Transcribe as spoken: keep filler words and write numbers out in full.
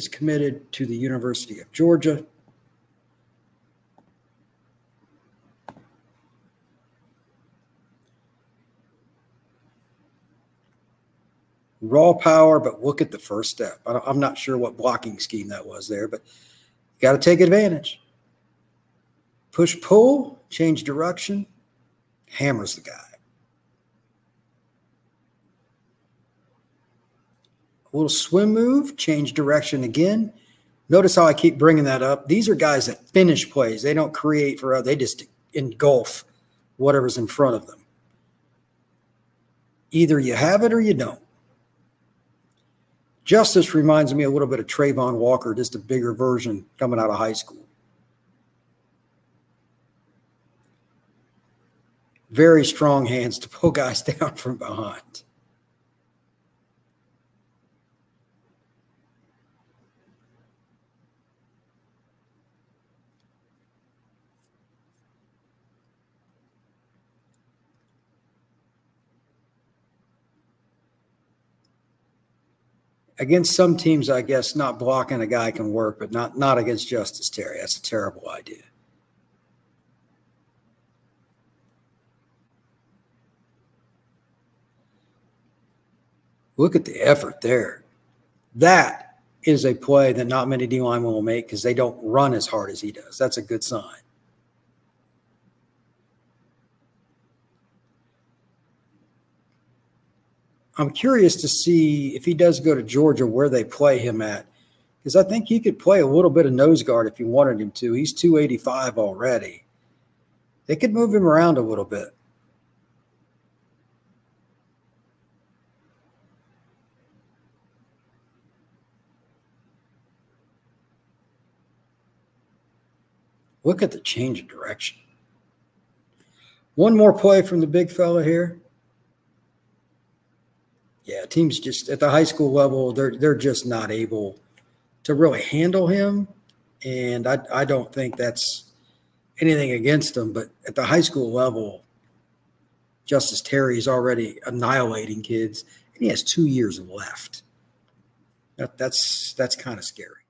is committed to the University of Georgia. Raw power, but look at the first step. I'm not sure what blocking scheme that was there, but you got to take advantage. Push, pull, change direction, hammers the guy. A little swim move, change direction again. Notice how I keep bringing that up. These are guys that finish plays. They don't create for others. They just engulf whatever's in front of them. Either you have it or you don't. Justus reminds me a little bit of Travon Walker, just a bigger version coming out of high school. Very strong hands to pull guys down from behind. Against some teams, I guess, not blocking a guy can work, but not, not against Justus Terry. That's a terrible idea. Look at the effort there. That is a play that not many D-linemen will make because they don't run as hard as he does. That's a good sign. I'm curious to see if he does go to Georgia where they play him at, because I think he could play a little bit of nose guard if you wanted him to. He's two eighty-five already. They could move him around a little bit. Look at the change of direction. One more play from the big fella here. Yeah, teams just at the high school level, they're they're just not able to really handle him, and I I don't think that's anything against him. But at the high school level, Justus Terry is already annihilating kids, and he has two years left. That that's that's kind of scary.